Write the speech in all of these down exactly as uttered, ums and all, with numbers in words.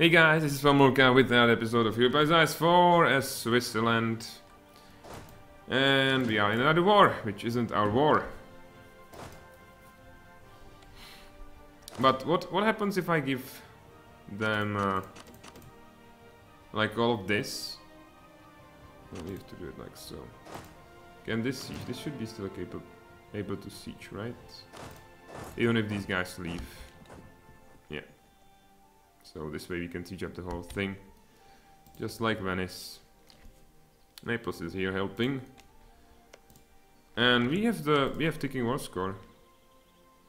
Hey guys, this is Formulka with another episode of Europa Universalis four as Switzerland. And we are in another war, which isn't our war. But what, what happens if I give them, uh, like, all of this? Well, we have to do it like so. Can this siege? This should be still capable, able to siege, right? Even if these guys leave. Yeah. So this way we can siege up the whole thing. Just like Venice. Naples is here helping. And we have the we have ticking war score.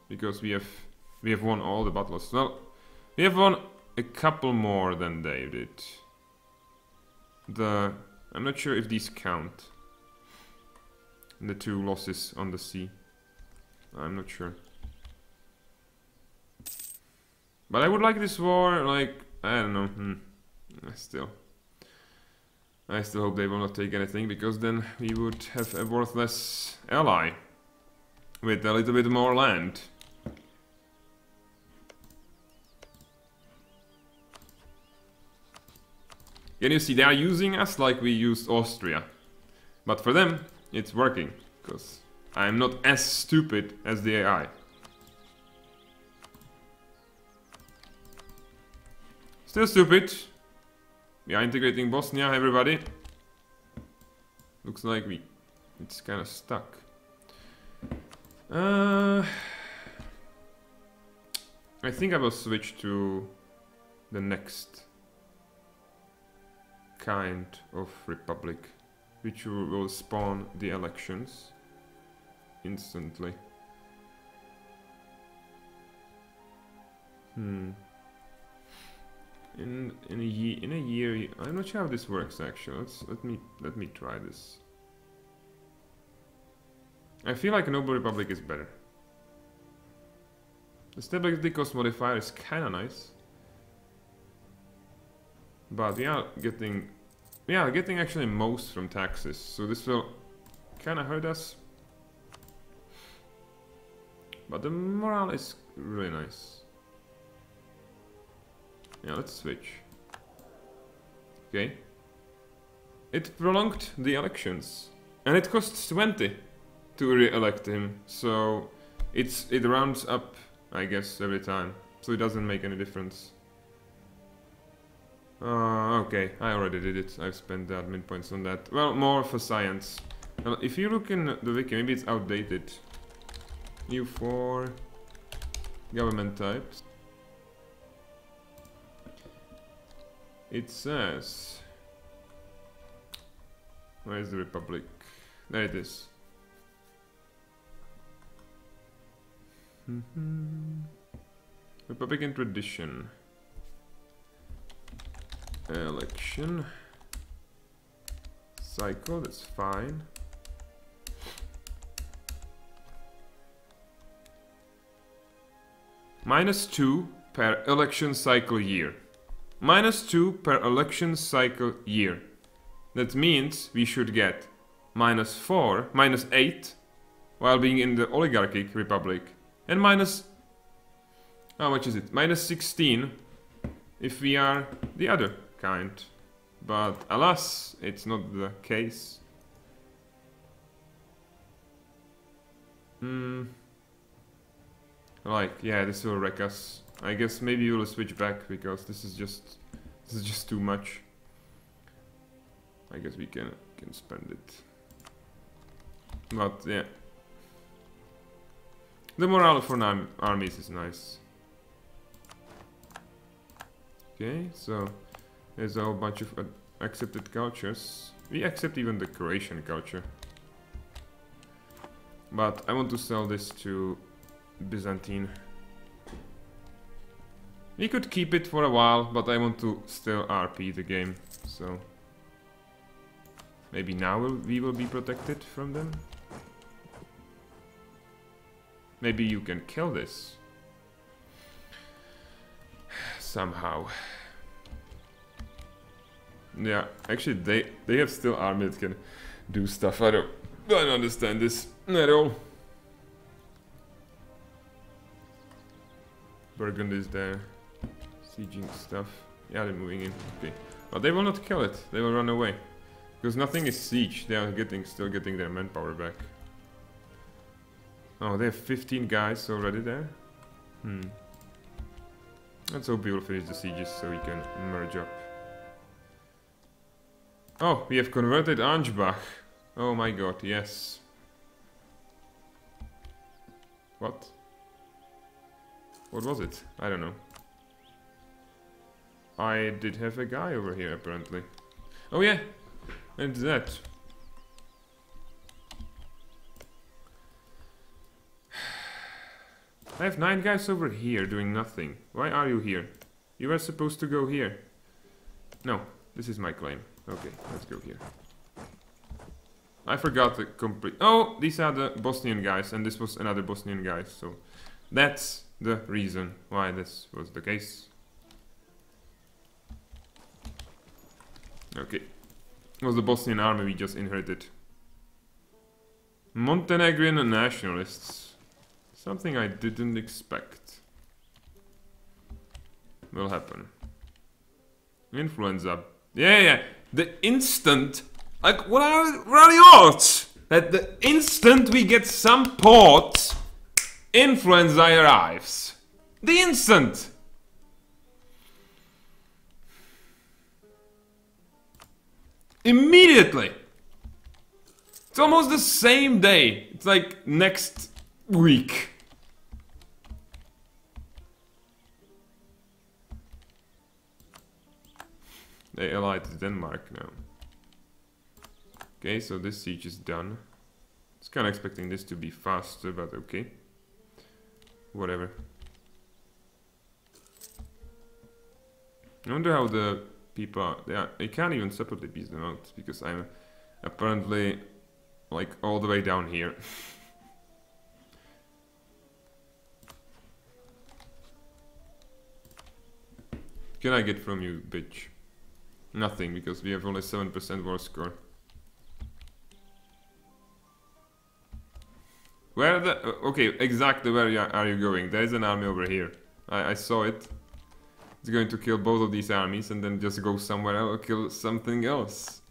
Because we have we have won all the battles. Well, we have won a couple more than they did. The I'm not sure if these count. The two losses on the sea. I'm not sure. But I would like this war, like, I don't know, hmm. I still... I still hope they will not take anything, because then we would have a worthless ally. With a little bit more land. Can you see, they are using us like we used Austria. But for them, it's working, because I'm not as stupid as the A I. Still stupid. We are integrating Bosnia, everybody. Looks like we... It's kind of stuck. Uh, I think I will switch to the next kind of republic, which will spawn the elections instantly. Hmm. In in a year, in a year, I'm not sure how this works. Actually, let's let me let me try this. I feel like a noble republic is better. The stability cost modifier is kind of nice, but we are getting we are getting actually most from taxes, so this will kind of hurt us. But the morale is really nice. Yeah, let's switch. Okay. It prolonged the elections. And it costs twenty to re-elect him. So it's it rounds up, I guess, every time. So it doesn't make any difference. Uh, okay, I already did it. I've spent the admin points on that. Well, more for science. Now, if you look in the wiki, maybe it's outdated. U four government types. It says, where is the Republic? There it is. Mm-hmm. Republican tradition. Election. Cycle, that's fine. Minus two per election cycle year. Minus two per election cycle year. That means we should get minus four, minus eight, while being in the oligarchic republic, and minus... how much is it? Minus sixteen if we are the other kind. But alas, it's not the case. Hmm. Like, yeah, this will wreck us. I guess maybe you'll switch back, because this is just this is just too much. I guess we can can spend it. But yeah. The morale for armies is nice. Okay, so there's a whole bunch of accepted cultures. We accept even the Croatian culture. But I want to sell this to Byzantine. We could keep it for a while, but I want to still R P the game, so... Maybe now we'll, we will be protected from them? Maybe you can kill this. Somehow. Yeah, actually they, they have still army that can do stuff. I don't, I don't understand this at all. Burgundy is there. Sieging stuff. Yeah, they're moving in. Okay. But they will not kill it. They will run away. Because nothing is siege. They are getting still getting their manpower back. Oh, they have fifteen guys already there. Hmm. Let's hope we will finish the sieges so we can merge up. Oh, we have converted Ansbach. Oh my god, yes. What? What was it? I don't know. I did have a guy over here, apparently. Oh yeah! And that. I have nine guys over here doing nothing. Why are you here? You were supposed to go here. No, this is my claim. Okay, let's go here. I forgot the complete... Oh, these are the Bosnian guys, and this was another Bosnian guy, so... That's the reason why this was the case. Okay. It was the Bosnian army we just inherited. Montenegrin nationalists. Something I didn't expect will happen. Influenza. Yeah, yeah. The instant... Like, what are, what are the odds that the instant we get some port, influenza arrives? The instant! Immediately! It's almost the same day. It's like next week. They allied to Denmark now. Okay, so this siege is done. I was kind of expecting this to be faster, but okay. Whatever. I wonder how the people are. They are, I can't even separately piece them out, because I'm apparently like all the way down here. Can I get from you, bitch? Nothing, because we have only seven percent war score. Where the... Okay, exactly where are you going? There is an army over here. I, I saw it. It's going to kill both of these armies and then just go somewhere else or kill something else.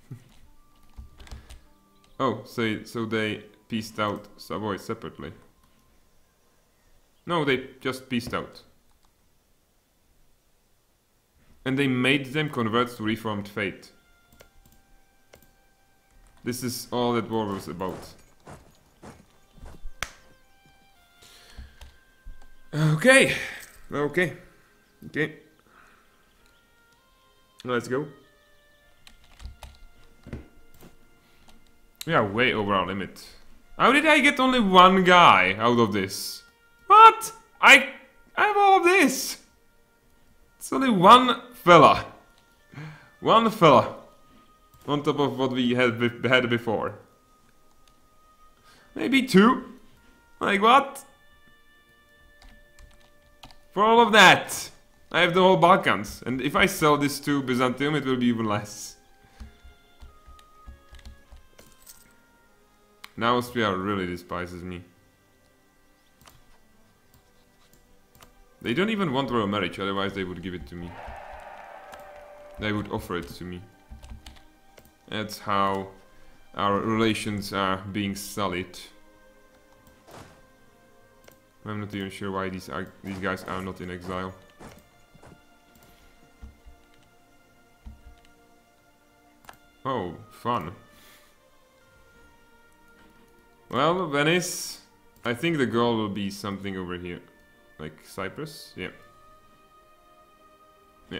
Oh, so, so they pieced out Savoy separately. No, they just pieced out. And they made them convert to Reformed Faith. This is all that war was about. Okay, okay, okay. Let's go. We are way over our limit. How did I get only one guy out of this? What? I, I have all of this. It's only one fella. One fella. On top of what we had had before. Maybe two. Like what? For all of that, I have the whole Balkans, and if I sell this to Byzantium, it will be even less. Now Austria really despises me. They don't even want royal marriage, otherwise they would give it to me. They would offer it to me. That's how our relations are being sullied. I'm not even sure why these are, these guys are not in exile. Oh, fun. Well, Venice, I think the goal will be something over here. Like Cyprus? Yeah. Yeah.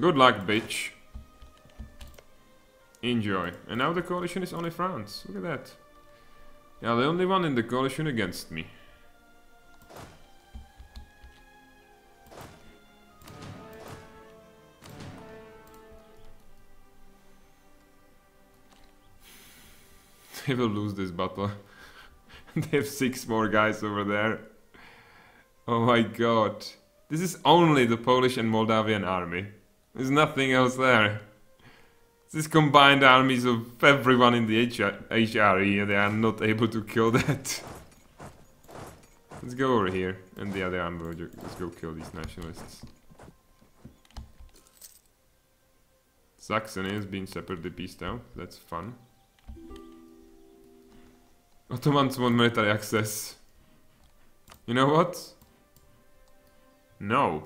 Good luck, bitch. Enjoy. And now the coalition is only France. Look at that. Yeah, the only one in the coalition against me. They will lose this battle. They have six more guys over there. Oh my god. This is only the Polish and Moldavian army. There's nothing else there. These combined armies of everyone in the H R E, they are not able to kill that. Let's go over here, and the other army, let's go kill these nationalists. Saxony has been separately pieced out. That's fun. Ottomans want military access. You know what? No.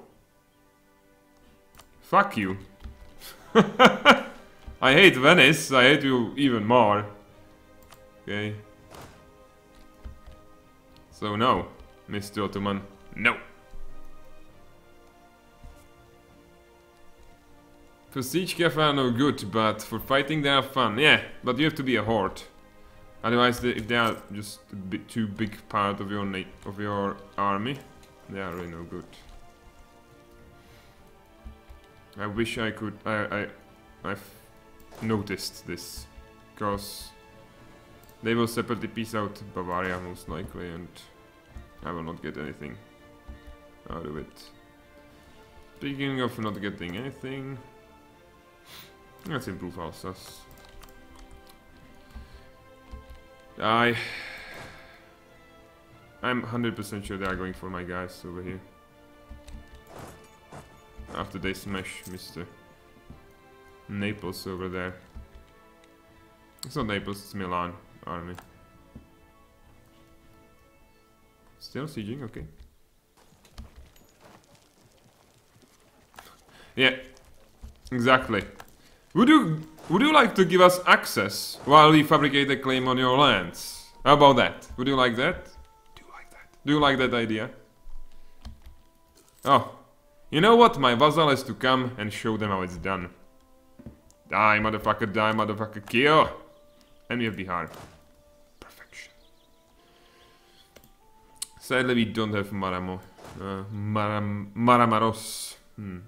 Fuck you. I hate Venice. I hate you even more. Okay. So no, Mister Ottoman. No. For siege cafe are no good, but for fighting they are fun. Yeah, but you have to be a horde. Otherwise, they, if they are just a bit too big part of your na of your army, they are really no good. I wish I could. I I I've noticed this, because they will separately piece out Bavaria most likely, and I will not get anything out of it. Speaking of not getting anything, let's improve Alsace. I... I'm one hundred percent sure they are going for my guys over here. After they smash Mister Naples over there. It's not Naples, it's Milan army. Still sieging, okay. Yeah, exactly. Would you, would you like to give us access while we fabricate a claim on your lands? How about that? Would you like that? Do you like that? Do you like that idea? Oh. You know what? My vassal has to come and show them how it's done. Die, motherfucker, die, motherfucker, kill! And we have Bihar. Perfection. Sadly, we don't have Maramo. Uh, Maram Maramaros. Hmm.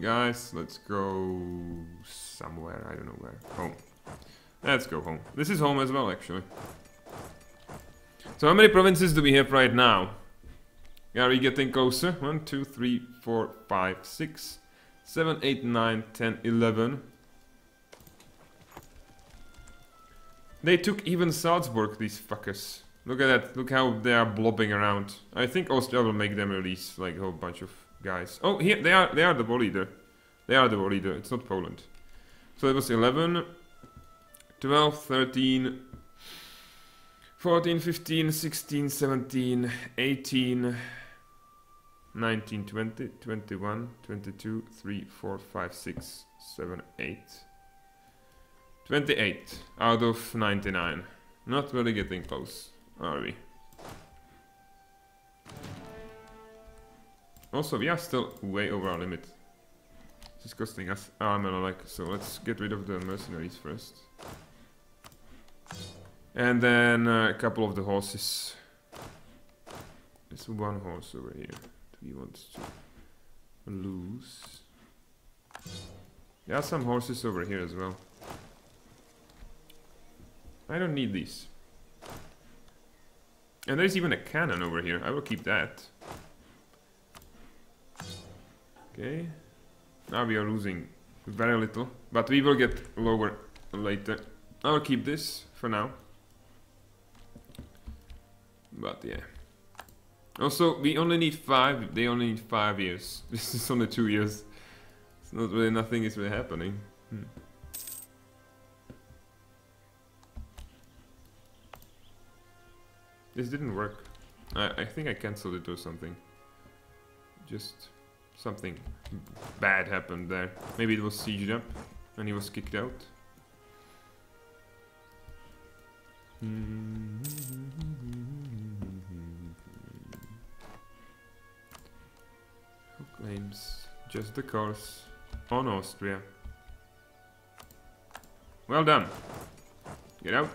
Guys, let's go somewhere, I don't know where. Home. Let's go home. This is home as well, actually. So how many provinces do we have right now? Are we getting closer? one, two, three, four, five, six, seven, eight, nine, ten, eleven. They took even Salzburg, these fuckers. Look at that, look how they are blobbing around. I think Austria will make them release like a whole bunch of guys. Oh, here they are. They are the war leader. They are the war leader. It's not Poland. So it was eleven, twelve, thirteen, fourteen, fifteen, sixteen, seventeen, eighteen, nineteen, twenty, twenty-one, twenty-two, three, four, five, six, seven, eight. twenty-eight out of ninety-nine. Not really getting close, are we? Also, we are still way over our limit. This is costing us arm and a leg, so let's get rid of the mercenaries first. And then uh, a couple of the horses. There's one horse over here that we want to lose. There are some horses over here as well. I don't need these. And there's even a cannon over here. I will keep that. Okay, now we are losing very little, but we will get lower later. I'll keep this for now. But yeah. Also, we only need five, they only need five years. This is only two years. It's not really, nothing is really happening. Hmm. This didn't work. I, I think I cancelled it or something. Just... something bad happened there. Maybe it was sieged up and he was kicked out. Who claims just the course on Austria? Well done. Get out.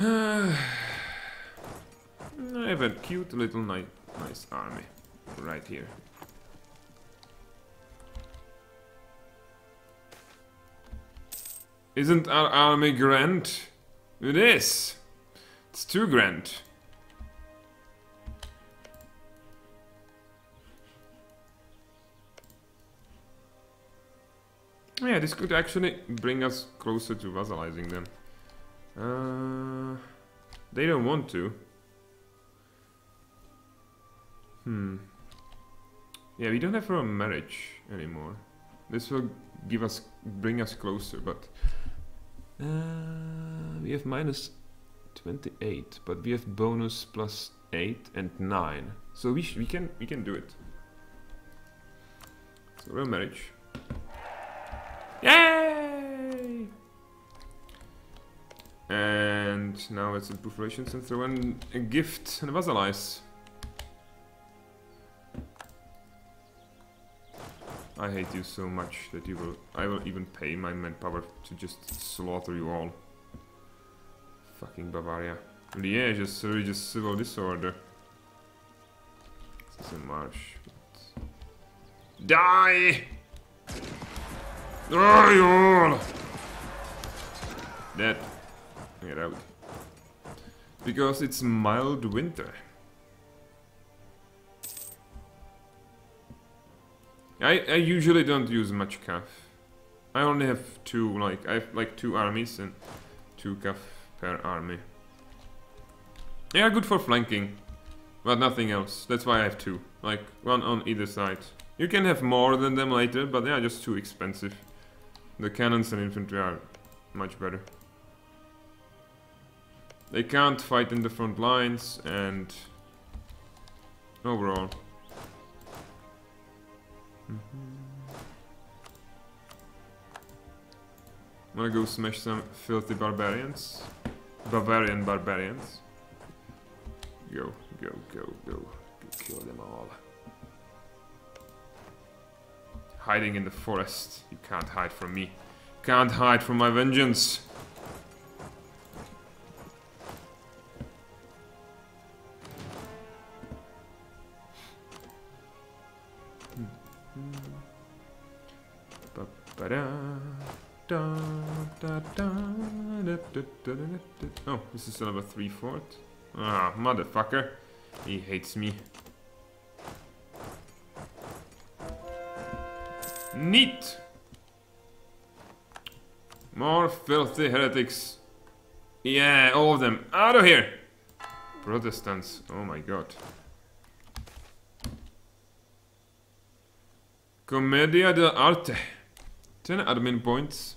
I have a cute little knight. Nice army, right here. Isn't our army grand? It is! It's too grand. Yeah, this could actually bring us closer to vassalizing them. Uh, they don't want to. Hmm. Yeah, we don't have a marriage anymore. This will give us, bring us closer, but uh, we have minus twenty-eight, but we have bonus plus eight and nine, so we sh we can we can do it. So real marriage. Yay! And now let's improve relations and throw in a gift and a vasalize. I hate you so much that you will. I will even pay my manpower to just slaughter you all. Fucking Bavaria. Liège is religious civil disorder. This is a marsh. Die! Die all! Dead. Get out. Because it's mild winter. I, I usually don't use much C A F. I only have two, like, I have like two armies and two C A F per army. They are good for flanking, but nothing else. That's why I have two, like one on either side. You can have more than them later, but they are just too expensive. The cannons and infantry are much better. They can't fight in the front lines and overall. I'm gonna go smash some filthy barbarians. Bavarian barbarians. Go, go, go, go. Kill them all. Hiding in the forest. You can't hide from me. Can't hide from my vengeance. Oh, this is another three-fourth. Ah, motherfucker. He hates me. Neat! More filthy heretics. Yeah, all of them. Out of here! Protestants. Oh my god. Commedia dell'arte. ten admin points.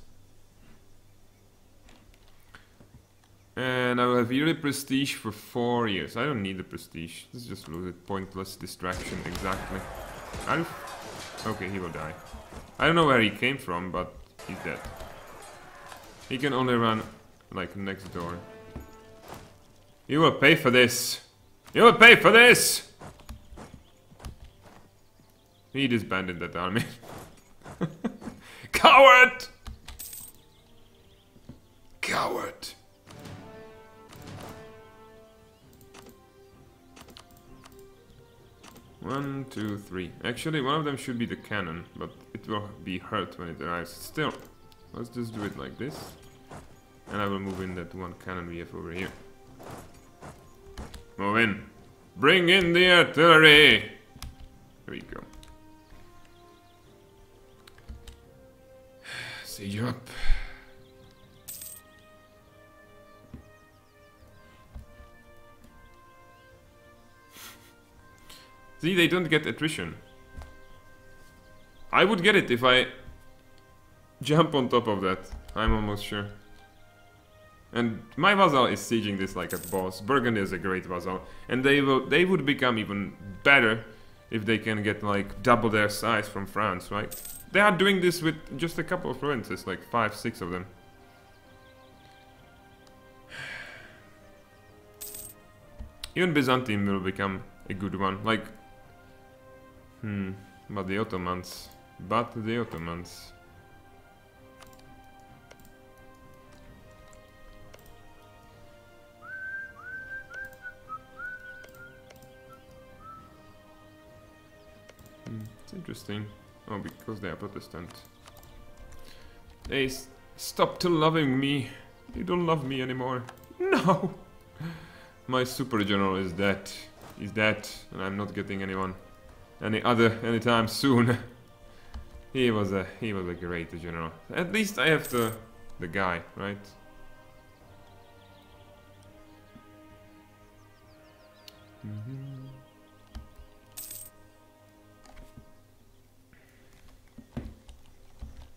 And I will have yearly prestige for four years. I don't need the prestige. Let's just lose it. Pointless distraction, exactly. I'll... Okay, he will die. I don't know where he came from, but he's dead. He can only run, like, next door. You will pay for this! You will pay for this! He disbanded that army. Coward! Coward! One, two, three. Actually, one of them should be the cannon, but it will be hurt when it arrives. Still, let's just do it like this. And I will move in that one cannon we have over here. Move in. Bring in the artillery! There we go. Siege up. See, they don't get attrition. I would get it if I jump on top of that, I'm almost sure. And my vassal is sieging this like a boss. Burgundy is a great vassal. And they will they would become even better if they can get like double their size from France, right? They are doing this with just a couple of provinces, like five, six of them. Even Byzantine will become a good one, like... Hmm, but the Ottomans. But the Ottomans. Hmm, it's interesting. Oh, because they are Protestant. They s stopped loving me. They don't love me anymore. No! My super general is dead. He's dead, and I'm not getting anyone any other anytime soon. He was a he was a great general. At least I have the the guy, right? Mm-hmm.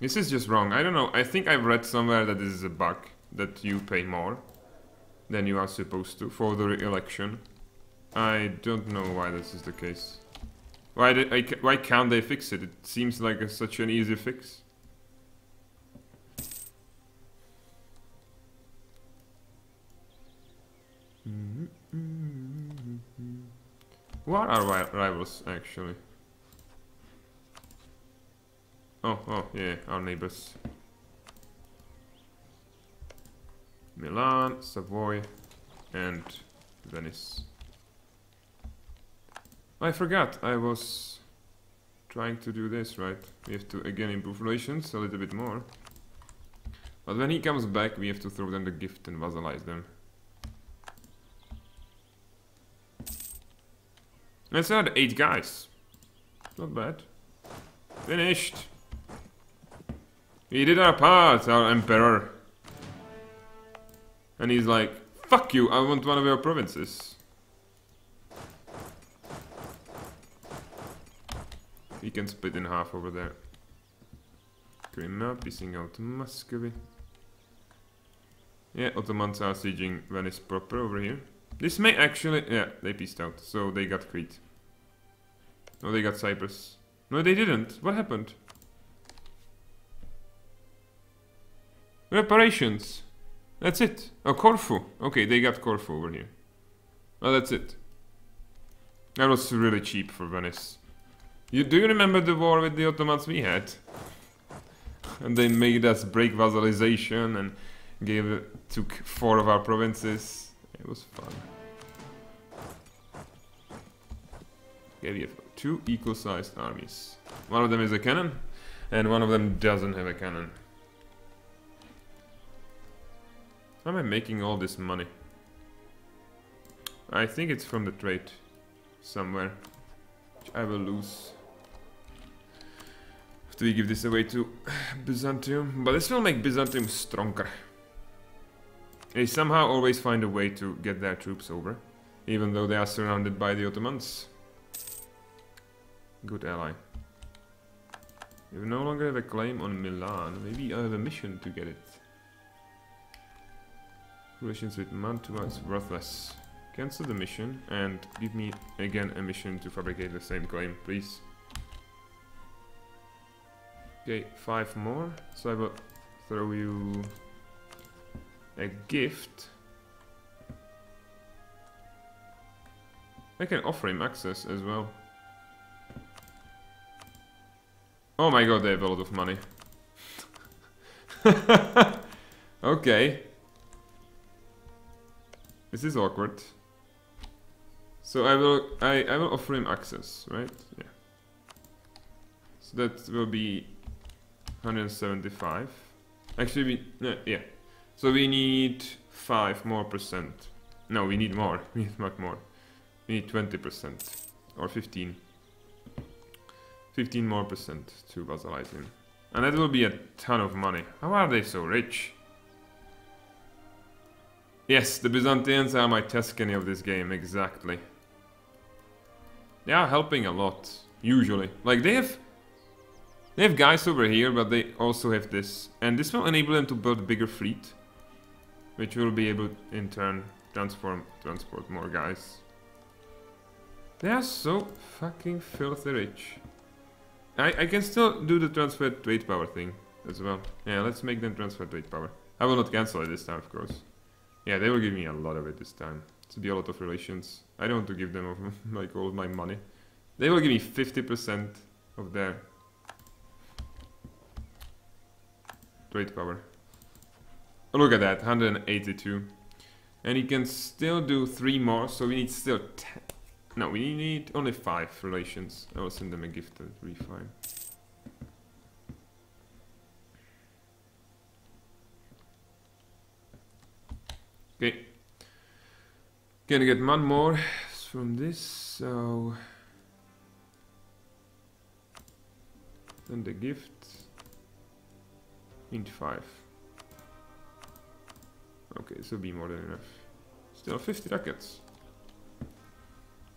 This is just wrong. I don't know. I think I've read somewhere that this is a bug, that you pay more than you are supposed to for the re-election. I don't know why this is the case. Why did I, why can't they fix it? It seems like a, such an easy fix. What are our rivals actually? Oh, oh, yeah, our neighbors. Milan, Savoy, and Venice. I forgot, I was trying to do this, right? We have to again improve relations a little bit more. But when he comes back, we have to throw them the gift and vassalize them. Let's add eight guys. Not bad. Finished! We did our part, our emperor. And he's like, fuck you, I want one of your provinces. We can split in half over there. Crimea, pissing out Muscovy. Yeah, Ottomans are sieging Venice proper over here. This may actually... yeah, they pissed out, so they got Crete. No, they got Cyprus. No, they didn't. What happened? Reparations. That's it. Oh, Corfu. Okay, they got Corfu over here. Well, that's it. That was really cheap for Venice. You, do you remember the war with the Ottomans we had? And they made us break vassalization and gave took four of our provinces. It was fun. Okay, we have two equal-sized armies. One of them is a cannon, and one of them doesn't have a cannon. How am I making all this money? I think it's from the trade somewhere. Which I will lose. After we give this away to Byzantium. But this will make Byzantium stronger. They somehow always find a way to get their troops over, even though they are surrounded by the Ottomans. Good ally. You no longer have a claim on Milan. Maybe I have a mission to get it. Relations with Mantua is worthless. Cancel the mission and give me again a mission to fabricate the same claim, please. Okay, five more. So I will throw you a gift. I can offer him access as well. Oh my god, they have a lot of money. Okay. This is awkward. So I will I, I will offer him access, right? Yeah. So that will be one hundred seventy-five. Actually we no, yeah. So we need five more percent. No, we need more. We need much more. We need twenty percent. Or fifteen. fifteen more percent to vassalize him. And that will be a ton of money. How are they so rich? Yes, the Byzantines are my Tuscany of this game, exactly. They are helping a lot, usually. Like, they have... They have guys over here, but they also have this. And this will enable them to build bigger fleet. Which will be able, in turn, transform, transport more guys. They are so fucking filthy rich. I, I can still do the transfer trade power thing as well. Yeah, let's make them transfer trade power. I will not cancel it this time, of course. Yeah, they will give me a lot of it this time. It's be a lot of relations. I don't want to give them of, like, all of my money. They will give me fifty percent of their trade power. Oh, look at that, one hundred eighty-two. And you can still do three more, so we need still ten. No, we need only five relations. I will send them a gift, that will be fine. Okay. Gonna get one more from this, so... Send a gift. Need five. Okay, this will be more than enough. Still fifty ducats.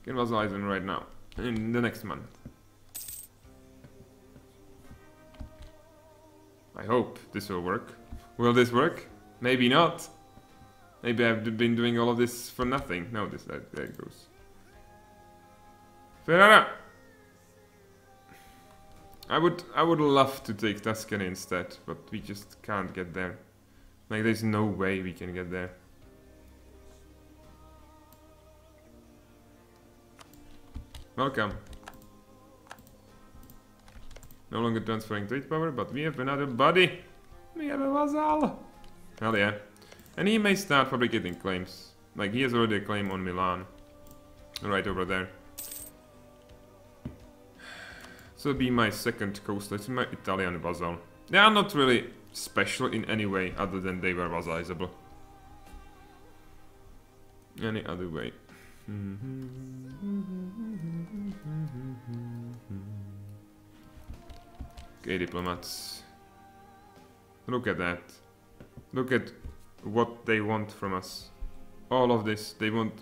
Can vassalize them right now, in the next month. I hope this will work. Will this work? Maybe not. Maybe I've been doing all of this for nothing. No, this that, that goes. Ferrara! I would I would love to take Tuscany instead, but we just can't get there. Like, there's no way we can get there. Welcome. No longer transferring trade power, but we have another buddy. We have a vassal. Hell yeah. And he may start fabricating claims. Like, he has already a claim on Milan. Right over there. So it'll be my second coast. It's my Italian vassal. They are not really special in any way other than they were vassalizable. Any other way. Okay, diplomats. Look at that. Look at what they want from us. All of this. They want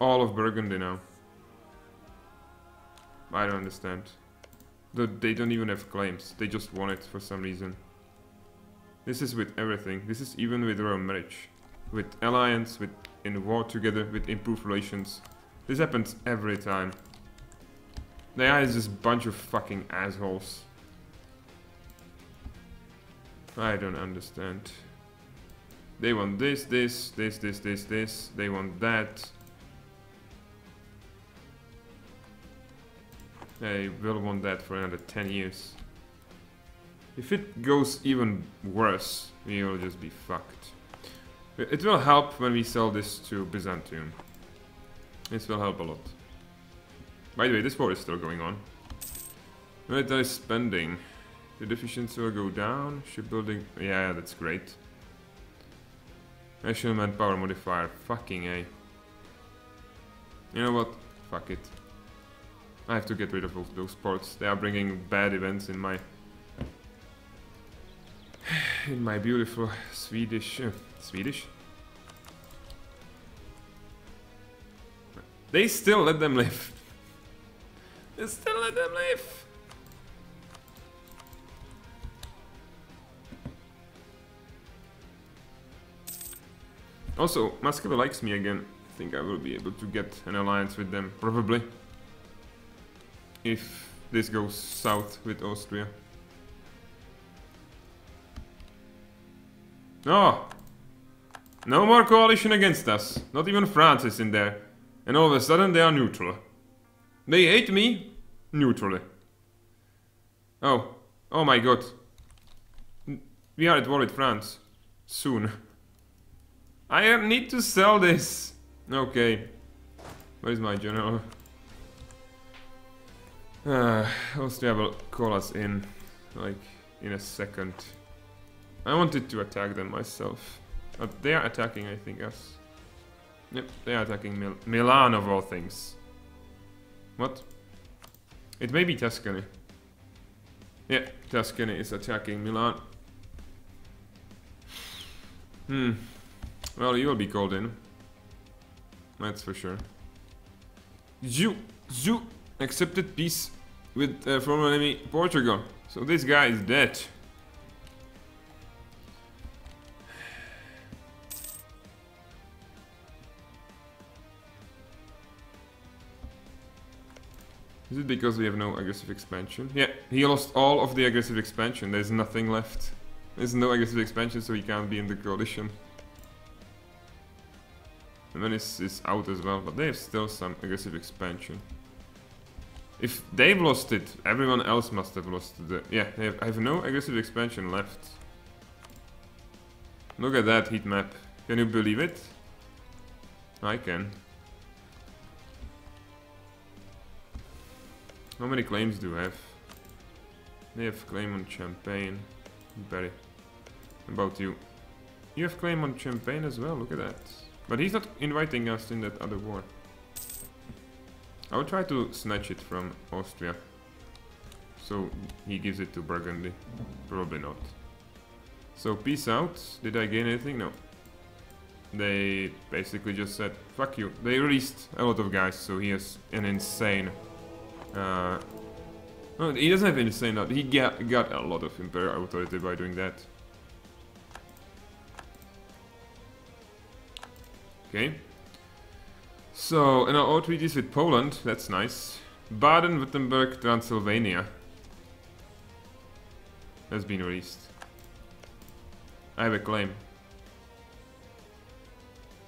all of Burgundy now. I don't understand. They don't even have claims. They just want it for some reason. This is with everything. This is even with royal marriage. With alliance, with in war together, with improved relations. This happens every time. They are just a bunch of fucking assholes. I don't understand. They want this, this, this, this, this, this. They want that. They will want that for another ten years. If it goes even worse, we will just be fucked. It will help when we sell this to Byzantium. This will help a lot. By the way, this war is still going on. Military spending. The deficiency will go down. Shipbuilding. Yeah, that's great. National manpower modifier. Fucking A. You know what? Fuck it. I have to get rid of all those ports. They are bringing bad events in my... in my beautiful Swedish... Uh, Swedish? They still let them live. They still let them live. Also, Muscovy likes me again. I think I will be able to get an alliance with them, probably. If this goes south with Austria. No! No more coalition against us. Not even France is in there. And all of a sudden they are neutral. They hate me neutrally. Oh. Oh my god. We are at war with France. Soon. I need to sell this. Okay. Where is my general? Uh, Austria will call us in. Like, in a second. I wanted to attack them myself. But they are attacking, I think, us. Yep, they are attacking Mil Milan of all things. What? It may be Tuscany. Yeah, Tuscany is attacking Milan. Hmm. Well, you will be called in. That's for sure. You, you accepted peace with uh, former enemy Portugal. So this guy is dead. Is it because we have no aggressive expansion? Yeah, he lost all of the aggressive expansion. There's nothing left. There's no aggressive expansion, so he can't be in the coalition. And Venice is out as well, but they have still some aggressive expansion. If they've lost it, everyone else must have lost the... Yeah, they have, I have no aggressive expansion left. Look at that heat map. Can you believe it? I can. How many claims do I have? They have claim on Champagne. Barry. About you. You have claim on Champagne as well, look at that. But he's not inviting us in that other war. I will try to snatch it from Austria. So he gives it to Burgundy. Probably not. So peace out. Did I gain anything? No. They basically just said, fuck you. They released a lot of guys, so he has an insane... Uh, No, he doesn't have insane authority. He got, got a lot of imperial authority by doing that. Okay. So, and our old treaties with Poland, that's nice. Baden-Württemberg, Transylvania has been released. I have a claim.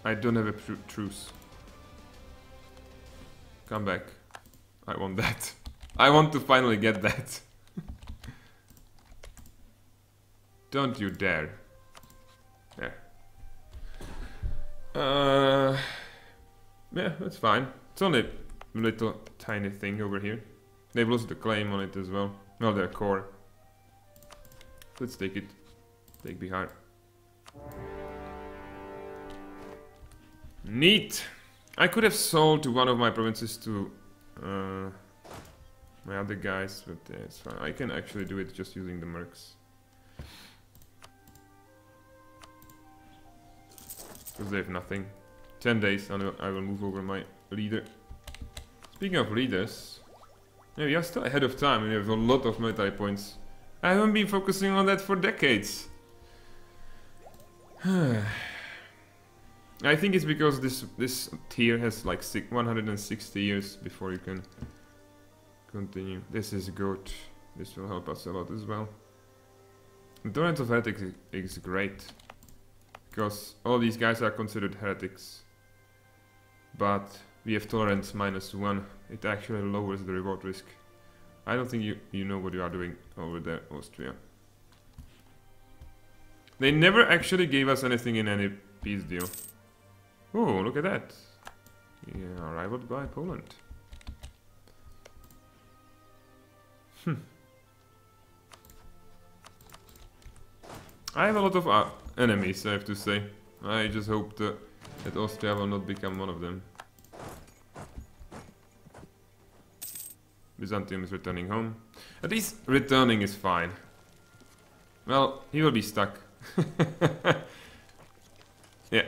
I don't have a tr truce. Come back. I want that. I want to finally get that. Don't you dare. There. Uh, yeah, that's fine. It's only a little tiny thing over here. They've lost the claim on it as well. Well, their core. Let's take it. Take Bihar. Neat! I could have sold to one of my provinces to uh, my other guys, but uh, it's fine. I can actually do it just using the mercs. Because they have nothing. Ten days and I will move over my leader. Speaking of leaders, yeah, we are still ahead of time and we have a lot of military points. I haven't been focusing on that for decades. I think it's because this this tier has like one hundred sixty years before you can continue. This is good. This will help us a lot as well. The Torrent of Heretics is great. Because all these guys are considered heretics. But we have tolerance minus one. It actually lowers the reward risk. I don't think you, you know what you are doing over there, Austria. They never actually gave us anything in any peace deal. Oh, look at that. Yeah, rivaled by Poland. Hmm. I have a lot of uh, enemies, I have to say. I just hope to, that Austria will not become one of them. Byzantium is returning home. At least returning is fine. Well, he will be stuck. Yeah.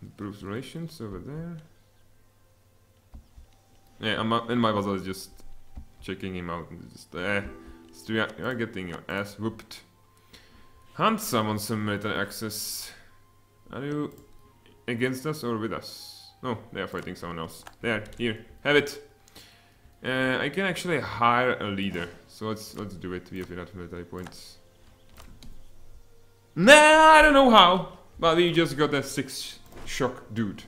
Improves relations over there. Yeah, I'm, and my brother is just checking him out. And just, uh, you are getting your ass whooped. Handsome on some military access. Are you against us or with us? Oh, they are fighting someone else. There, here, have it. Uh, I can actually hire a leader, so let's let's do it. We have enough military points. Nah, I don't know how, but we just got that six shock dude,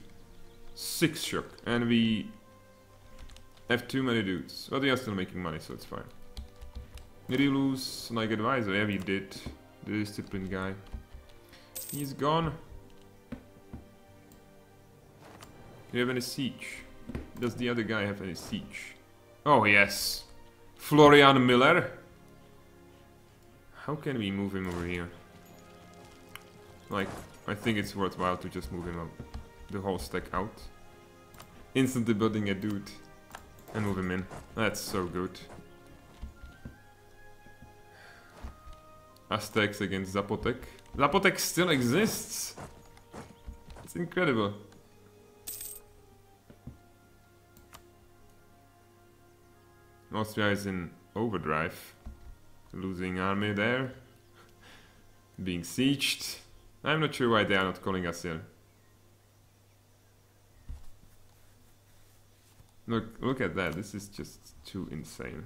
six shock, and we have too many dudes. But we are still making money, so it's fine. Did you lose like advisor? Yeah, we did. The disciplined guy, he's gone. Do you have any siege? Does the other guy have any siege? Oh yes! Florian Miller! How can we move him over here? Like, I think it's worthwhile to just move him up the whole stack out. Instantly building a dude and move him in. That's so good. Aztecs against Zapotec. Zapotec still exists! It's incredible. Austria is in overdrive. Losing army there. Being sieged. I'm not sure why they are not calling us here. Look, look at that. This is just too insane.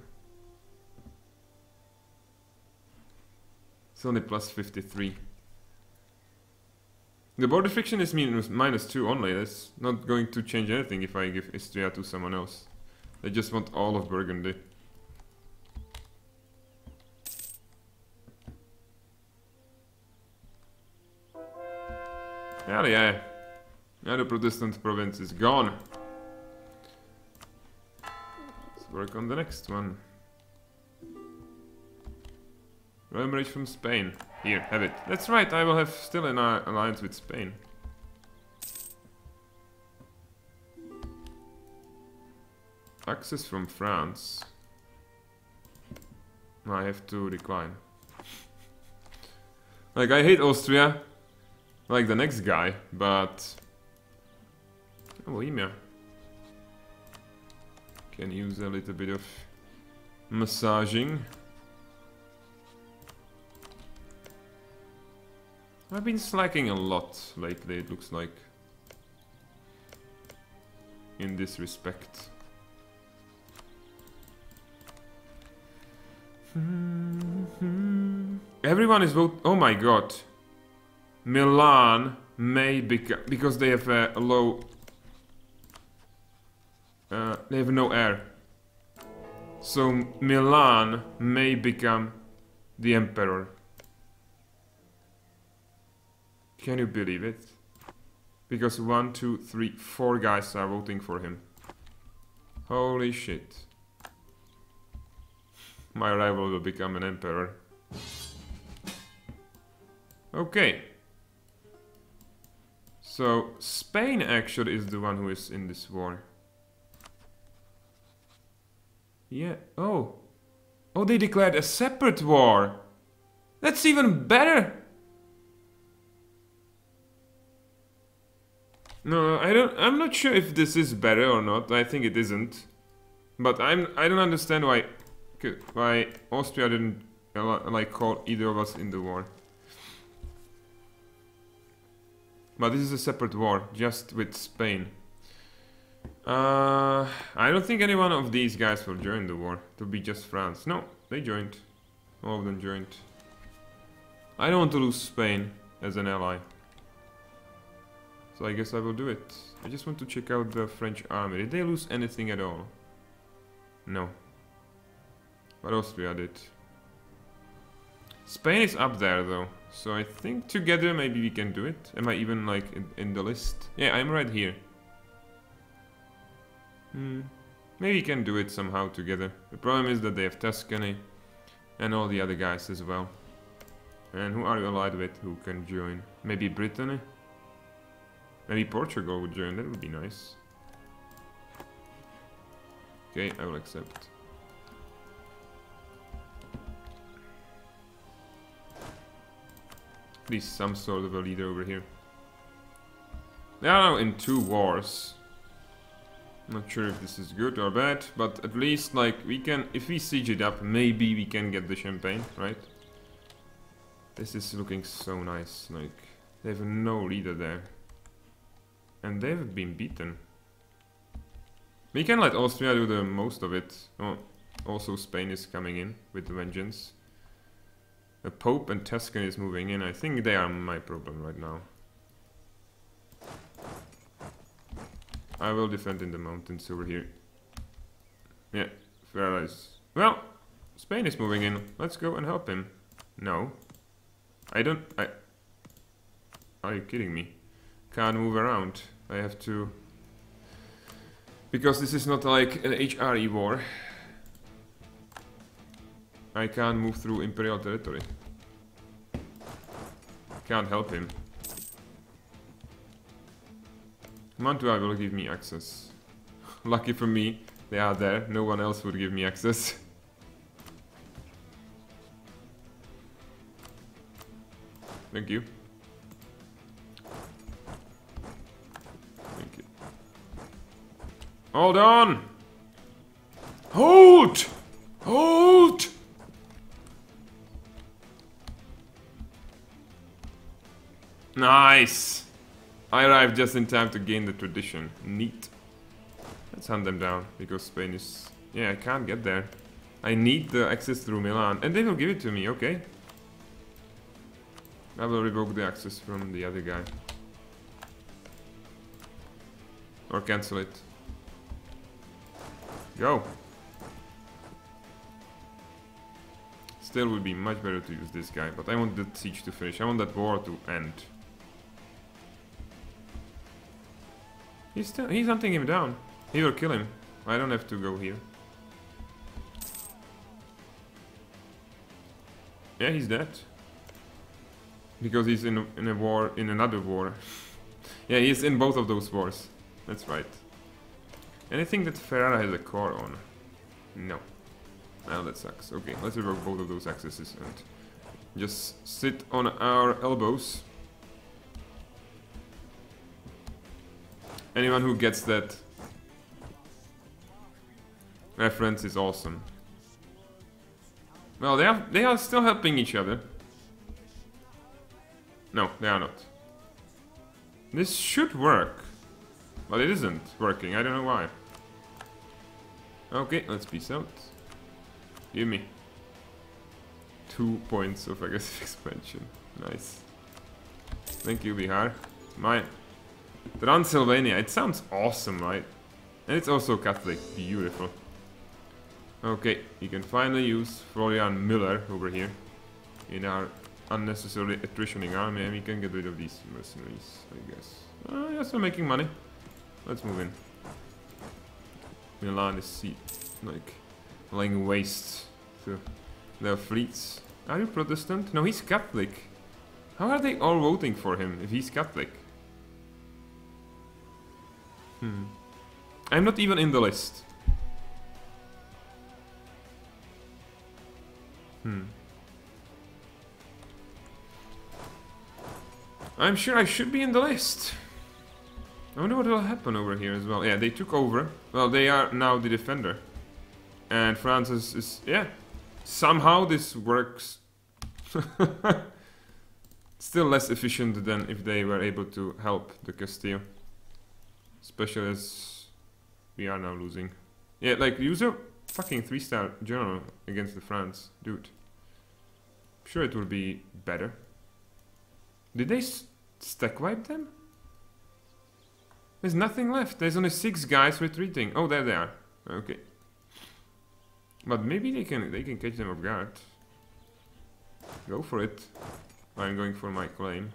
It's only plus fifty-three. The border friction is minus, minus two only. That's not going to change anything if I give Istria to someone else. They just want all of Burgundy. Hell yeah. Now the Protestant province is gone. Let's work on the next one. Royal marriage from Spain. Here, have it. That's right, I will have still an uh, alliance with Spain. Access from France. No, I have to decline. Like, I hate Austria. Like the next guy, but... Bohemia. can use a little bit of massaging. I've been slacking a lot lately, it looks like, in this respect. Everyone is voting. Oh my god. Milan may become, because they have a low, uh, they have no heir. So Milan may become the emperor. Can you believe it? Because one, two, three, four guys are voting for him. Holy shit. My rival will become an emperor. Okay. So, Spain actually is the one who is in this war. Yeah, oh. Oh, they declared a separate war. That's even better. No, I don't, I'm not sure if this is better or not. I think it isn't. But I'm, I don't understand why... why Austria didn't like call either of us in the war. But this is a separate war, just with Spain. Uh, I don't think any one of these guys will join the war. It will be just France. No, they joined. All of them joined. I don't want to lose Spain as an ally. So I guess I will do it. I just want to check out the French army. Did they lose anything at all? No. But Austria did. Spain is up there though, so I think together maybe we can do it. Am I even like in, in the list? Yeah, I'm right here. Hmm. Maybe we can do it somehow together. The problem is that they have Tuscany and all the other guys as well. And who are you allied with who can join? Maybe Brittany? Maybe Portugal would join, that would be nice. Okay, I will accept. Least some sort of a leader over here. They are now in two wars. Not sure if this is good or bad, but at least like we can, if we siege it up, maybe we can get the Champagne, right? This is looking so nice. Like they have no leader there, and they've been beaten. We can let Austria do the most of it. Oh, also Spain is coming in with vengeance. The Pope and Tuscany is moving in. I think they are my problem right now. I will defend in the mountains over here. Yeah, Ferrara is... Well, Spain is moving in. Let's go and help him. No. I don't... I... Are you kidding me? Can't move around. I have to... Because this is not like an H R E war. I can't move through Imperial territory. Can't help him. Mantua will give me access. Lucky for me, they are there. No one else would give me access. Thank you. Thank you. Hold on! Hold! Hold! Nice! I arrived just in time to gain the tradition. Neat. Let's hunt them down, because Spain is... Yeah, I can't get there. I need the access through Milan. And they will give it to me, okay. I will revoke the access from the other guy. Or cancel it. Go! Still would be much better to use this guy, but I want that siege to finish. I want that war to end. He's still, he's hunting him down. He will kill him. I don't have to go here. Yeah, he's dead. Because he's in a, in a war, in another war. Yeah, he's in both of those wars. That's right. Anything that Ferrara has a core on? No. Now that sucks. Okay, let's revoke both of those accesses and just sit on our elbows. Anyone who gets that reference is awesome. Well, they are, they are still helping each other. No, they are not. This should work. But it isn't working, I don't know why. Okay, let's peace out. Give me. Two points of aggressive expansion. Nice. Thank you, Bihar. My... Transylvania, it sounds awesome, right? And it's also Catholic, beautiful. Okay, you can finally use Florian Miller over here in our unnecessarily attritioning army, and we can get rid of these mercenaries, I guess. Uh, yeah, still making money. Let's move in. Milan is like laying waste to their fleets. Are you Protestant? No, he's Catholic. How are they all voting for him if he's Catholic? Hmm. I'm not even in the list. Hmm. I'm sure I should be in the list. I wonder what will happen over here as well. Yeah, they took over. Well, they are now the defender. And France is... is yeah. Somehow this works. Still less efficient than if they were able to help the Castile. Especially as we are now losing. Yeah, like, use a fucking three-star general against the France. Dude. I'm sure it will be better. Did they st stack wipe them? There's nothing left. There's only six guys retreating. Oh, there they are. Okay. But maybe they can they can catch them off guard. Go for it. I'm going for my claim.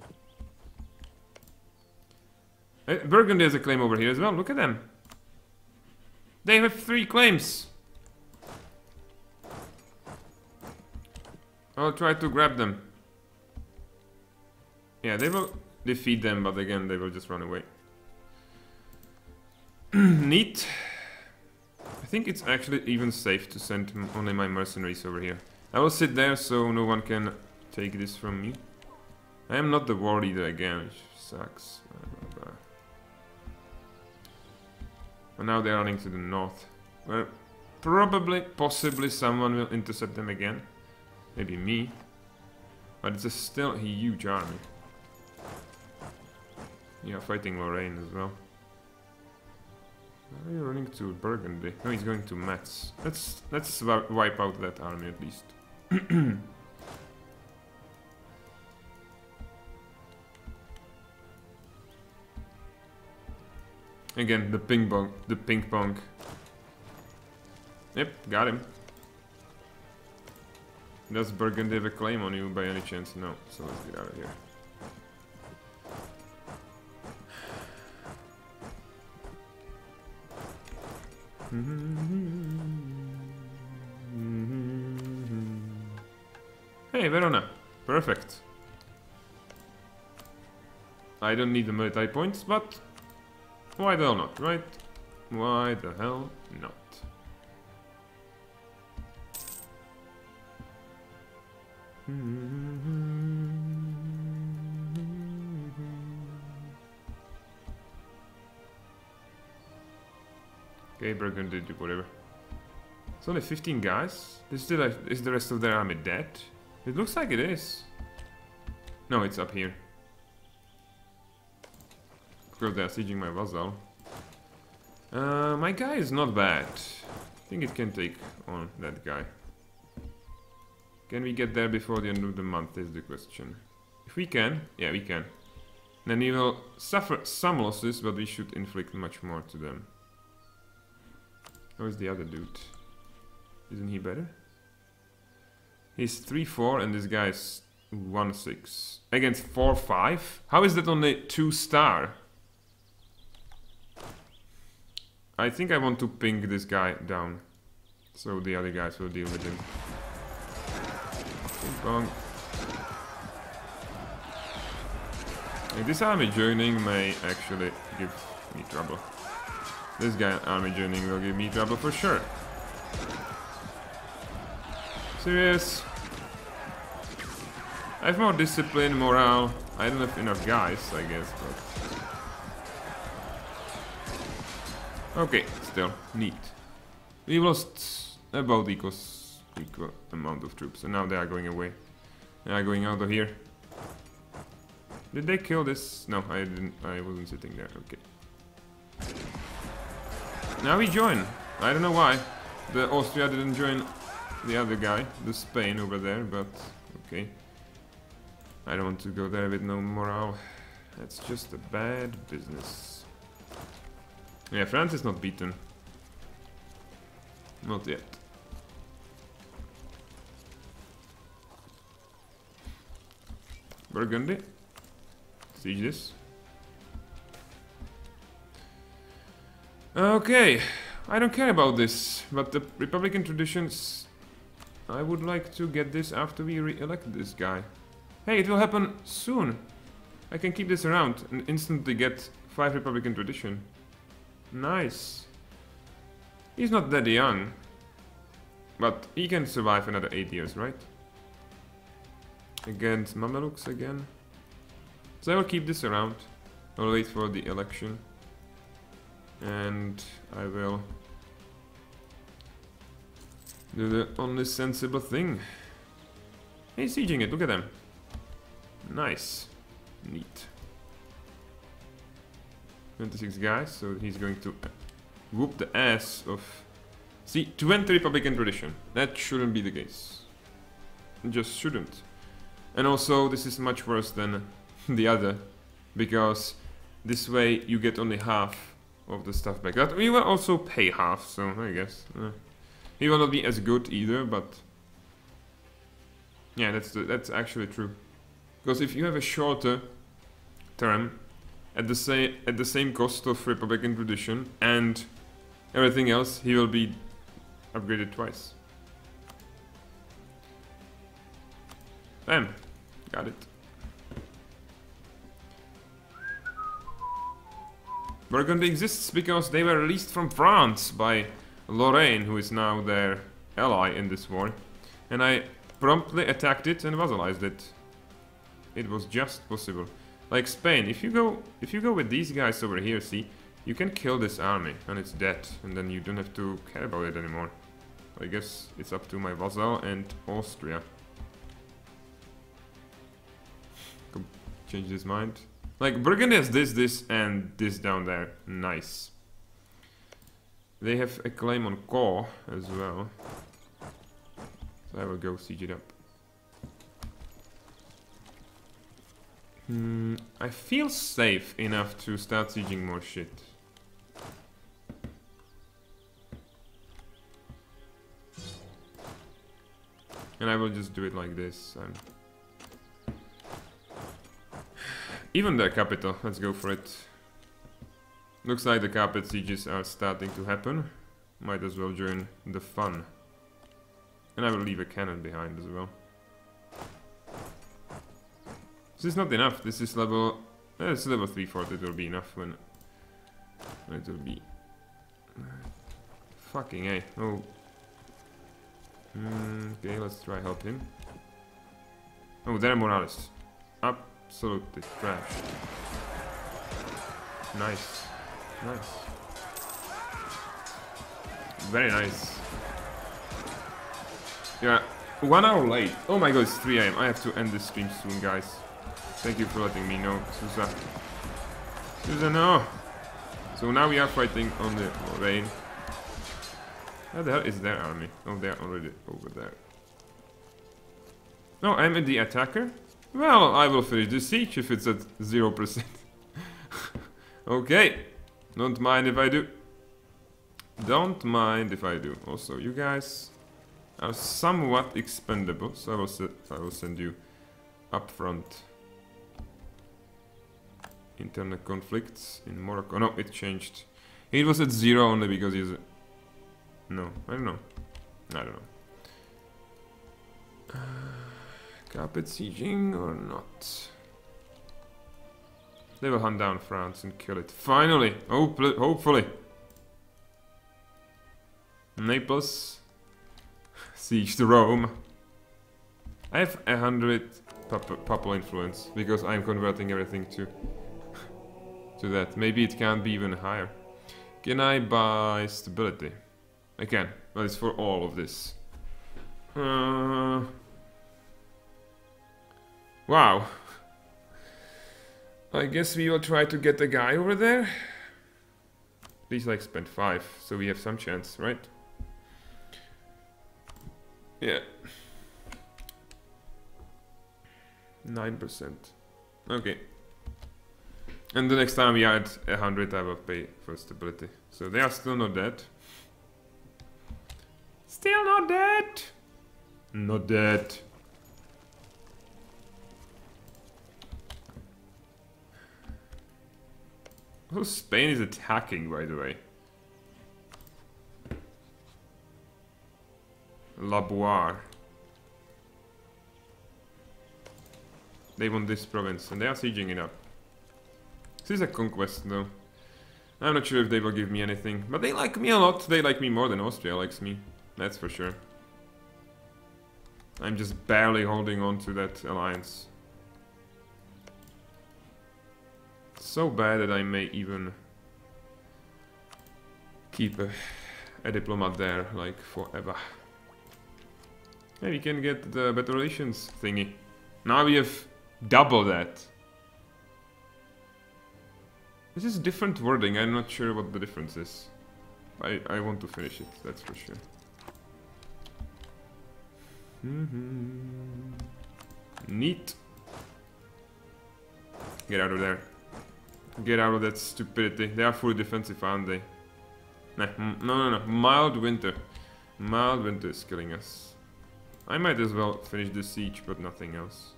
Uh, Burgundy has a claim over here as well. Look at them. They have three claims. I'll try to grab them. Yeah, they will defeat them, but again, they will just run away. Neat. I think it's actually even safe to send only my mercenaries over here. I will sit there so no one can take this from me. I am not the war leader again, which sucks. Blah, blah, blah. And now they are running to the north, where probably, possibly someone will intercept them again. Maybe me. But it's a still a huge army. Yeah, fighting Lorraine as well. Are you running to Burgundy? No, he's going to Metz. Let's let's wipe out that army at least. Again, the ping pong, the ping pong. Yep, got him. Does Burgundy have a claim on you by any chance? No, so let's get out of here. Hey, Verona. Perfect. I don't need the military points, but why the hell not, right? Why the hell not? Okay, Burgundy, do whatever. It's only fifteen guys. Is the, is the rest of their army dead? It looks like it is. No, it's up here. Because they are sieging my vassal. Uh, my guy is not bad. I think it can take on that guy. Can we get there before the end of the month is the question. If we can, yeah, we can. Then we will suffer some losses, but we should inflict much more to them. How is the other dude? Isn't he better? He's three four and this guy is one six. Against four five? How is that only two star? I think I want to ping this guy down. So the other guys will deal with him. Ping pong. Like this army joining may actually give me trouble. This guy army joining will give me trouble for sure. Serious? I have more discipline, morale. I don't have enough guys, I guess, but... Okay, still, neat. We've lost about equal, equal amount of troops, and now they are going away. They are going out of here. Did they kill this? No, I didn't. I wasn't sitting there. Okay. Now we join. I don't know why. The Austria didn't join the other guy, the Spain over there, but okay. I don't want to go there with no morale. That's just a bad business. Yeah, France is not beaten. Not yet. Burgundy. Siege this. Okay. I don't care about this, but the Republican traditions... I would like to get this after we re-elect this guy. Hey, it will happen soon. I can keep this around and instantly get five Republican tradition. Nice. He's not that young. But he can survive another eight years, right? Against Mamelukes again. So I will keep this around. I will wait for the election. And I will do the only sensible thing. He's sieging it, look at them. Nice. Neat. twenty-six guys, so he's going to whoop the ass of... See, twenty Republican tradition. That shouldn't be the case. It just shouldn't. And also, this is much worse than the other, because this way you get only half of the stuff back. That we will also pay half, so I guess. Uh, he will not be as good either, but... Yeah, that's, the, that's actually true. Because if you have a shorter term, at the, sa at the same cost of Republican tradition and everything else, he will be upgraded twice. Bam! Got it. Burgundy exists because they were released from France by Lorraine, who is now their ally in this war. And I promptly attacked it and vassalized it. It was just possible. Like Spain, if you go if you go with these guys over here, see, you can kill this army and it's dead, and then you don't have to care about it anymore. I guess it's up to my vassal and Austria. Change his mind. Like, Burgundy has this, this, and this down there. Nice. They have a claim on Caen as well. So I will go siege it up. Hmm, I feel safe enough to start sieging more shit. And I will just do it like this. I'm Even their capital, let's go for it. Looks like the carpet sieges are starting to happen. Might as well join the fun. And I will leave a cannon behind as well. This is not enough, this is level... Uh, it's level three forty, it will be enough when... It will be... Fucking eh. Oh. Mm, okay, let's try help him. Oh, there are Morales. Up. Absolutely trash. Nice. Nice. Very nice. Yeah, one hour late. Oh my god, it's three A M I have to end this stream soon, guys. Thank you for letting me know, Susa. Susa, no! So now we are fighting on the Lorraine. Where the hell is their army? Oh, they are already over there. No, I'm the attacker. Well, I will finish the siege if it's at zero percent. Okay. Don't mind if I do. Don't mind if I do. Also, you guys are somewhat expendable, so I will, se I will send you up front. Internal conflicts in Morocco. No, it changed. It was at zero only because he's... A no, I don't know. I don't know. Uh... Carpet sieging or not? They will hunt down France and kill it. Finally! Hopefully! Hopefully. Naples. Siege to Rome. I have a hundred papal influence because I'm converting everything to, to that. Maybe it can't be even higher. Can I buy stability? Again, that is for all of this. Uh, wow. I guess we will try to get the guy over there. At least like spend five, so we have some chance, right? Yeah. nine percent. Okay. And the next time we add one hundred, I will pay for stability. So they are still not dead. Still not dead! Not dead. Oh, Spain is attacking, by the way. Laboire. They want this province, and they are sieging it up. This is a conquest, though. I'm not sure if they will give me anything, but they like me a lot. They like me more than Austria likes me, that's for sure. I'm just barely holding on to that alliance. So bad that I may even keep a, a diplomat there, like, forever. And we can get the better relations thingy. Now we have double that. This is different wording, I'm not sure what the difference is. I, I want to finish it, that's for sure. Mm-hmm. Neat. Get out of there. Get out of that stupidity. They are fully defensive, aren't they? Nah, no, no, no. Mild winter. Mild winter is killing us. I might as well finish the siege, but nothing else.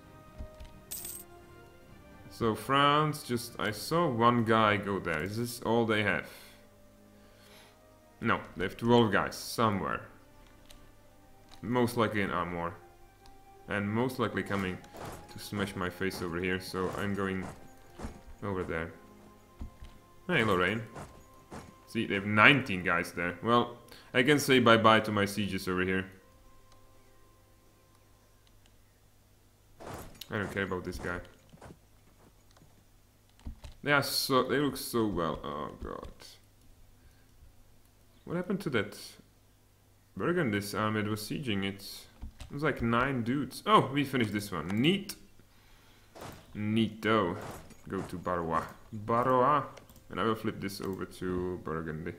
So France, just... I saw one guy go there. Is this all they have? No, they have twelve guys somewhere. Most likely in Armor. And most likely coming to smash my face over here, so I'm going over there. Hey, Lorraine. See, they have nineteen guys there. Well, I can say bye-bye to my sieges over here. I don't care about this guy. They are so... they look so well. Oh, God. What happened to that Burgundy's army that was sieging it? It was like nine dudes. Oh, we finished this one. Neat. Neato. Go to Barois. Barois. And I will flip this over to Burgundy.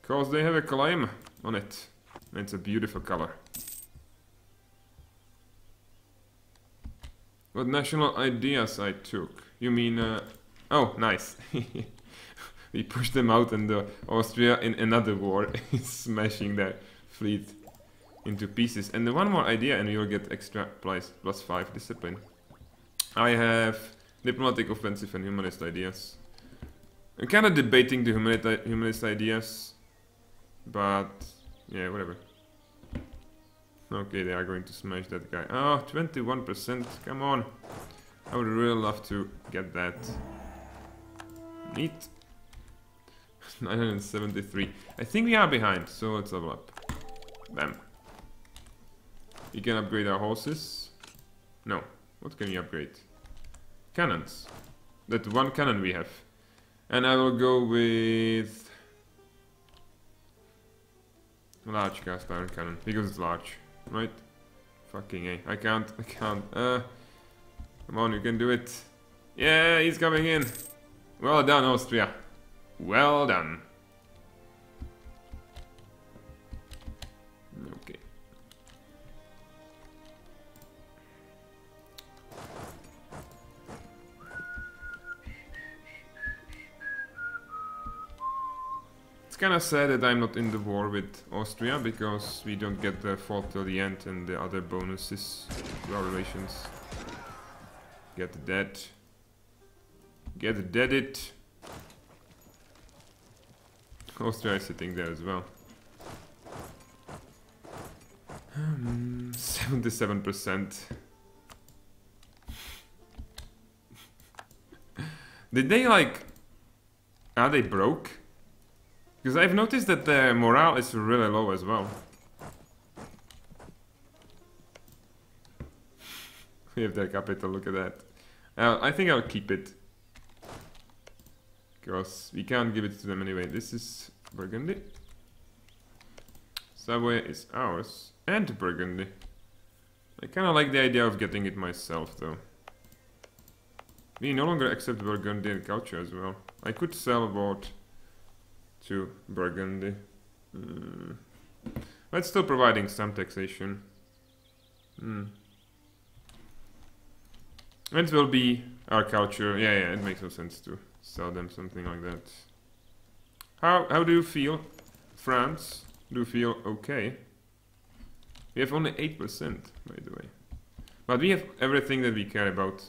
Because they have a claim on it. And it's a beautiful color. What national ideas I took? You mean... Uh, oh, nice. We pushed them out and uh, Austria in another war is smashing their fleet into pieces. And one more idea and we will get extra plus, plus five discipline. I have diplomatic, offensive and humanist ideas. I'm kind of debating the humani humanist ideas. But... yeah, whatever. Okay, they are going to smash that guy. Oh, twenty-one percent. Come on. I would really love to get that. Neat. nine hundred seventy-three. I think we are behind, so let's level up. Bam. We can upgrade our horses. No. What can we upgrade? Cannons. That one cannon we have. And I will go with... large cast iron cannon. Because it's large. Right? Fucking A. I can't, I can't. Uh, come on, you can do it. Yeah, he's coming in. Well done, Austria. Well done. Okay. It's kind of sad that I'm not in the war with Austria, because we don't get the fort till the end and the other bonuses to our relations. Get dead. Get dead it. Austria is sitting there as well. Um, seventy-seven percent. Did they like... are they broke? Because I've noticed that their morale is really low as well. We have their capital, look at that. Uh, I think I'll keep it. Because we can't give it to them anyway. This is Burgundy. Savoy is ours. And Burgundy. I kinda like the idea of getting it myself, though. We no longer accept Burgundian culture as well. I could sell a boat to Burgundy. Mm. But still providing some taxation. Mm. It will be our culture. Yeah, yeah, it makes no sense to sell them something like that. How, how do you feel, France? Do you feel okay? We have only eight percent, by the way. But we have everything that we care about.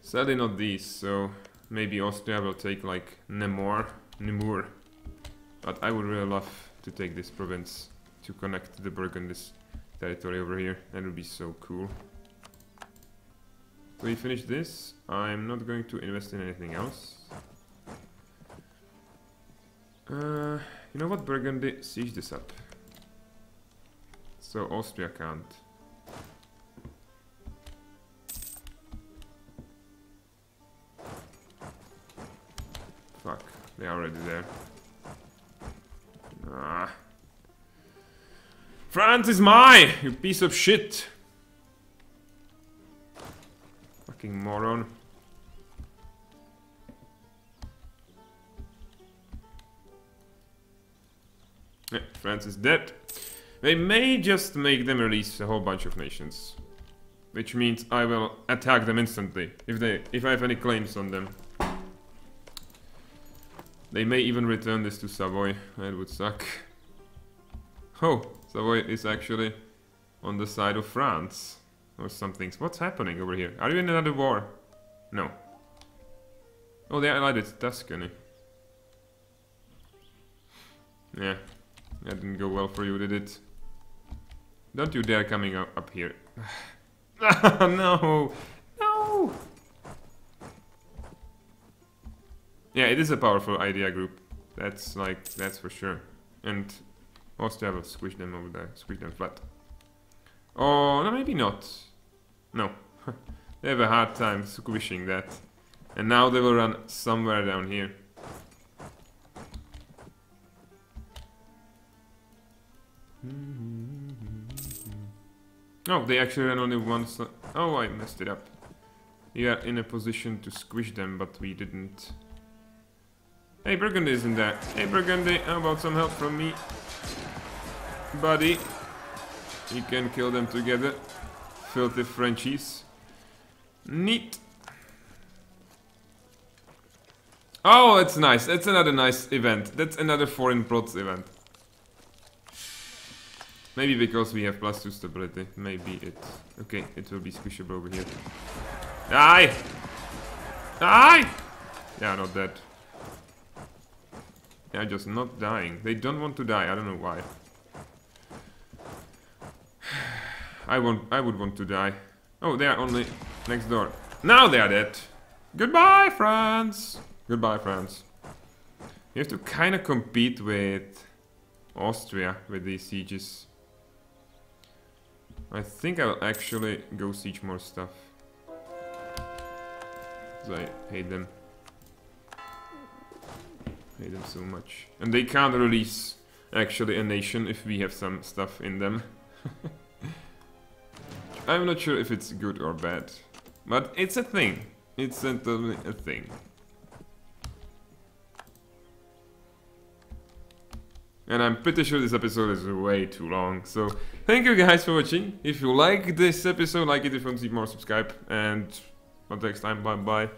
Sadly not these, so maybe Austria will take like Nemours, Nemours. But I would really love to take this province to connect to the Burgundy's territory over here. That would be so cool. So we finish this. I'm not going to invest in anything else. Uh, you know what, Burgundy, siege this up. So Austria can't. Fuck, they are already there. Ah. France is mine, you piece of shit! Fucking moron. Yeah, France is dead. They may just make them release a whole bunch of nations. Which means I will attack them instantly, if they, if I have any claims on them. They may even return this to Savoy. That would suck. Oh, Savoy is actually on the side of France. Or something. What's happening over here? Are you in another war? No. Oh, they are allied with Tuscany. Yeah. That didn't go well for you, did it? Don't you dare coming up, up here. No! No! Yeah, it is a powerful idea group. That's like, that's for sure. And Austria will squish them over there, squish them flat. Oh, no, maybe not. No. They have a hard time squishing that. And now they will run somewhere down here. Oh, they actually ran only once. Oh, I messed it up. We are in a position to squish them, but we didn't. Hey, Burgundy isn't there. Hey, Burgundy, how about some help from me? Buddy. You can kill them together. Filthy Frenchies. Neat. Oh, that's nice. That's another nice event. That's another foreign plots event. Maybe because we have plus two stability. Maybe it... Okay, it will be squishable over here. Die! Die! Yeah, not dead. Yeah, just not dying. They don't want to die. I don't know why. I want. I would want to die. Oh, they are only next door. Now they are dead. Goodbye, France. Goodbye, France. You have to kind of compete with Austria with these sieges. I think I'll actually go siege more stuff. Cause I hate them. Hate them so much. And they can't release actually a nation if we have some stuff in them. I'm not sure if it's good or bad, but it's a thing. It's certainly a thing. And I'm pretty sure this episode is way too long, so thank you guys for watching. If you like this episode, like it. If you want to see more, subscribe, and until next time, bye bye.